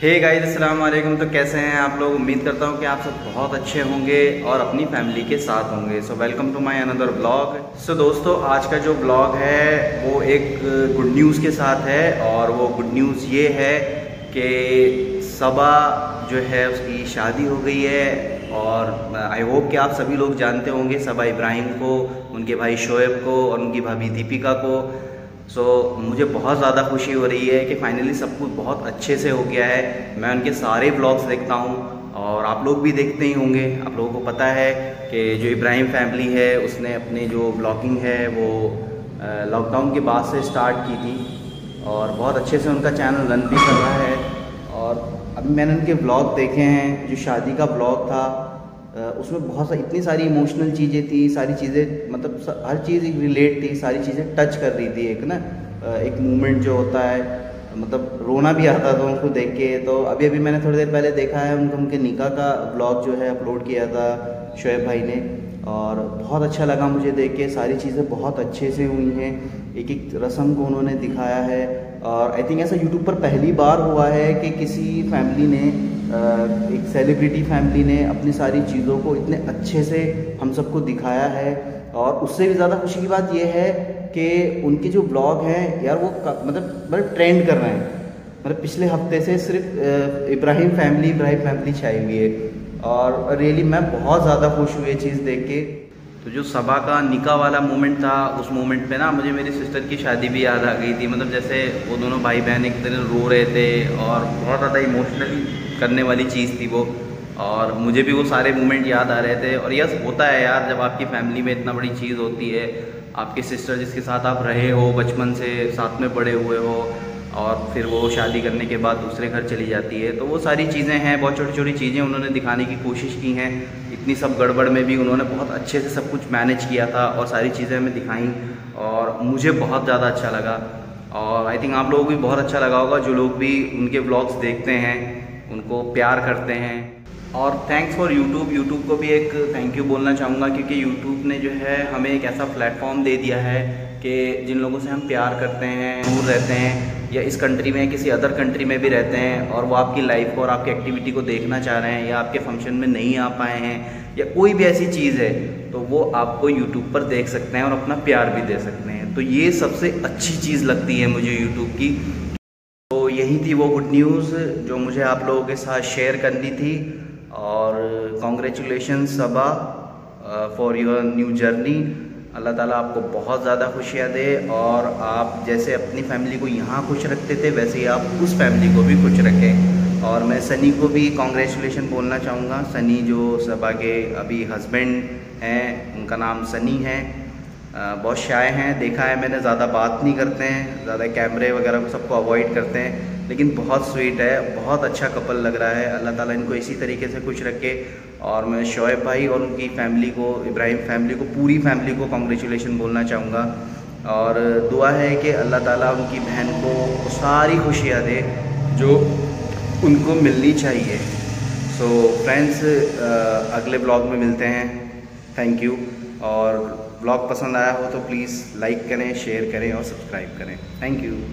Hey guys अस्सलाम वालेकुम। तो कैसे हैं आप लोग? उम्मीद करता हूं कि आप सब बहुत अच्छे होंगे और अपनी फैमिली के साथ होंगे। So welcome to my another blog. So दोस्तों, आज का जो ब्लॉग है वो एक गुड न्यूज़ के साथ है, और वो गुड न्यूज़ ये है कि सबा जो है उसकी शादी हो गई है। और आई होप कि आप सभी लोग जानते होंगे सबा इब्राहिम को, उनके भाई शोएब को और उनकी भाभी दीपिका को। सो मुझे बहुत ज़्यादा खुशी हो रही है कि फ़ाइनली सब कुछ बहुत अच्छे से हो गया है। मैं उनके सारे ब्लॉग्स देखता हूँ और आप लोग भी देखते ही होंगे। आप लोगों को पता है कि जो इब्राहिम फैमिली है उसने अपनी जो ब्लॉगिंग है वो लॉकडाउन के बाद से स्टार्ट की थी, और बहुत अच्छे से उनका चैनल रन भी कर रहा है। और अभी मैंने उनके ब्लॉग देखे हैं, जो शादी का ब्लॉग था उसमें बहुत सारी इतनी सारी इमोशनल चीज़ें थी, सारी चीज़ें मतलब हर चीज़ रिलेट थी, सारी चीज़ें टच कर रही थी। एक ना एक मूवमेंट जो होता है, मतलब रोना भी आता था उनको देख के। तो अभी अभी मैंने थोड़ी देर पहले देखा है उनको, उनके निकाह का ब्लॉग जो है अपलोड किया था शोएब भाई ने, और बहुत अच्छा लगा मुझे देख के। सारी चीज़ें बहुत अच्छे से हुई हैं, एक एक रस्म को उन्होंने दिखाया है। और आई थिंक ऐसा यूट्यूब पर पहली बार हुआ है कि किसी फैमिली ने, एक सेलिब्रिटी फैमिली ने अपनी सारी चीज़ों को इतने अच्छे से हम सबको दिखाया है। और उससे भी ज़्यादा खुशी की बात यह है कि उनके जो ब्लॉग हैं यार वो मतलब बड़े ट्रेंड कर रहे हैं। मतलब पिछले हफ्ते से सिर्फ इब्राहिम फैमिली छाई हुई है, और रियली मैं बहुत ज़्यादा खुश हुई चीज़ देख के। तो जो सबा का निकाह वाला मोमेंट था, उस मोमेंट पे ना मुझे मेरी सिस्टर की शादी भी याद आ गई थी। मतलब जैसे वो दोनों भाई बहन एक तरह रो रहे थे, और बहुत ज़्यादा इमोशनली करने वाली चीज़ थी वो, और मुझे भी वो सारे मोमेंट याद आ रहे थे। और यस, होता है यार, जब आपकी फैमिली में इतना बड़ी चीज़ होती है, आपके सिस्टर जिसके साथ आप रहे हो बचपन से, साथ में बड़े हुए हो, और फिर वो शादी करने के बाद दूसरे घर चली जाती है, तो वो सारी चीज़ें हैं, बहुत छोटी छोटी चीज़ें उन्होंने दिखाने की कोशिश की हैं। इतनी सब गड़बड़ में भी उन्होंने बहुत अच्छे से सब कुछ मैनेज किया था, और सारी चीज़ें हमें दिखाई, और मुझे बहुत ज़्यादा अच्छा लगा। और आई थिंक आप लोगों को भी बहुत अच्छा लगा होगा, जो लोग भी उनके व्लॉग्स देखते हैं, उनको प्यार करते हैं। और थैंक्स फॉर यूट्यूब को भी एक थैंक यू बोलना चाहूँगा, क्योंकि यूट्यूब ने जो है हमें एक ऐसा प्लेटफॉर्म दे दिया है कि जिन लोगों से हम प्यार करते हैं, दूर रहते हैं, या इस कंट्री में किसी अदर कंट्री में भी रहते हैं, और वो आपकी लाइफ को और आपकी एक्टिविटी को देखना चाह रहे हैं, या आपके फंक्शन में नहीं आ पाए हैं, या कोई भी ऐसी चीज़ है, तो वो आपको यूट्यूब पर देख सकते हैं और अपना प्यार भी दे सकते हैं। तो ये सबसे अच्छी चीज़ लगती है मुझे यूट्यूब की। तो यही थी वो गुड न्यूज़ जो मुझे आप लोगों के साथ शेयर करनी थी। और congratulation Saba for your new journey. अल्लाह ताला आपको बहुत ज़्यादा खुशियाँ दे, और आप जैसे अपनी फैमिली को यहाँ खुश रखते थे, वैसे ही आप उस फैमिली को भी खुश रखें। और मैं सनी को भी कॉन्ग्रेचुलेशन बोलना चाहूँगा। सनी जो सबा के अभी हस्बैंड हैं, उनका नाम सनी है। बहुत शाय हैं, देखा है मैंने, ज़्यादा बात नहीं करते हैं, ज़्यादा कैमरे वगैरह को सबको अवॉइड करते हैं, लेकिन बहुत स्वीट है, बहुत अच्छा कपल लग रहा है। अल्लाह ताला इनको इसी तरीके से खुश रखे। और मैं शोएब भाई और उनकी फैमिली को, इब्राहिम फैमिली को, पूरी फैमिली को कॉन्ग्रेचुलेशन बोलना चाहूँगा। और दुआ है कि अल्लाह ताला उनकी बहन को सारी खुशियाँ दे जो उनको मिलनी चाहिए। सो फ्रेंड्स, अगले ब्लॉग में मिलते हैं। Thank you. और ब्लॉग पसंद आया हो तो प्लीज़ लाइक करें, शेयर करें और सब्सक्राइब करें। Thank you.